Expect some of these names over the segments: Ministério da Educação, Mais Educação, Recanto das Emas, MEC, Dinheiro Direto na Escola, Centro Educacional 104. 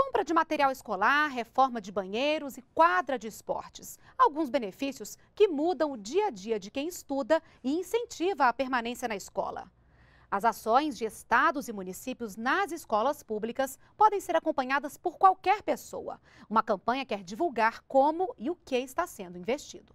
Compra de material escolar, reforma de banheiros e quadra de esportes. Alguns benefícios que mudam o dia a dia de quem estuda e incentiva a permanência na escola. As ações de estados e municípios nas escolas públicas podem ser acompanhadas por qualquer pessoa. Uma campanha quer divulgar como e o que está sendo investido.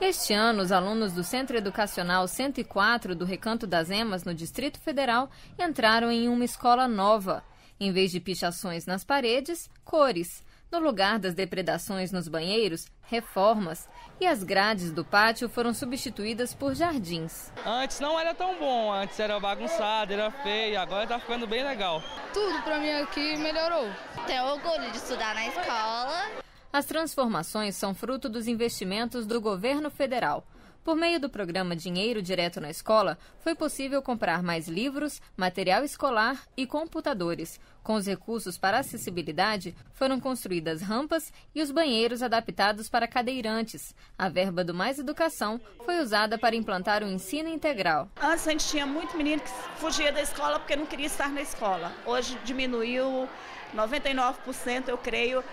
Este ano, os alunos do Centro Educacional 104 do Recanto das Emas, no Distrito Federal, entraram em uma escola nova. Em vez de pichações nas paredes, cores. No lugar das depredações nos banheiros, reformas. E as grades do pátio foram substituídas por jardins. Antes não era tão bom, antes era bagunçado, era feio, agora está ficando bem legal. Tudo para mim aqui melhorou. Tenho orgulho de estudar na escola. As transformações são fruto dos investimentos do governo federal. Por meio do programa Dinheiro Direto na Escola, foi possível comprar mais livros, material escolar e computadores. Com os recursos para acessibilidade, foram construídas rampas e os banheiros adaptados para cadeirantes. A verba do Mais Educação foi usada para implantar o ensino integral. Antes a gente tinha muito menino que fugia da escola porque não queria estar na escola. Hoje diminuiu 99%, eu creio,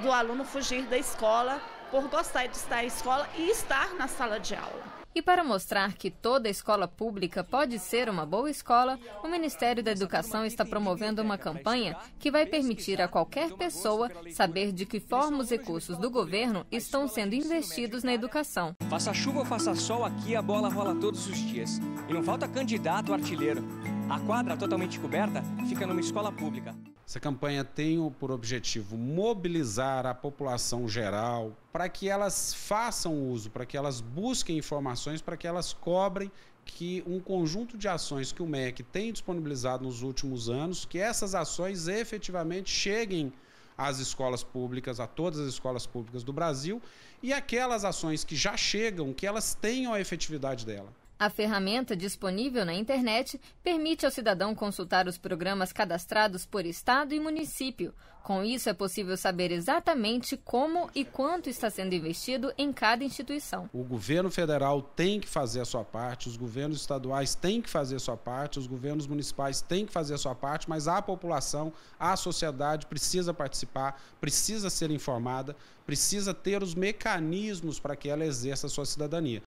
do aluno fugir da escola por gostar de estar em escola e estar na sala de aula. E para mostrar que toda escola pública pode ser uma boa escola, o Ministério da Educação está promovendo uma campanha que vai permitir a qualquer pessoa saber de que forma os recursos do governo estão sendo investidos na educação. Faça chuva ou faça sol, aqui a bola rola todos os dias. E não falta candidato artilheiro. A quadra totalmente coberta fica numa escola pública. Essa campanha tem por objetivo mobilizar a população geral para que elas façam uso, para que elas busquem informações, para que elas cobrem que um conjunto de ações que o MEC tem disponibilizado nos últimos anos, que essas ações efetivamente cheguem às escolas públicas, a todas as escolas públicas do Brasil, e aquelas ações que já chegam, que elas tenham a efetividade dela. A ferramenta disponível na internet permite ao cidadão consultar os programas cadastrados por estado e município. Com isso, é possível saber exatamente como e quanto está sendo investido em cada instituição. O governo federal tem que fazer a sua parte, os governos estaduais têm que fazer a sua parte, os governos municipais têm que fazer a sua parte, mas a população, a sociedade precisa participar, precisa ser informada, precisa ter os mecanismos para que ela exerça a sua cidadania.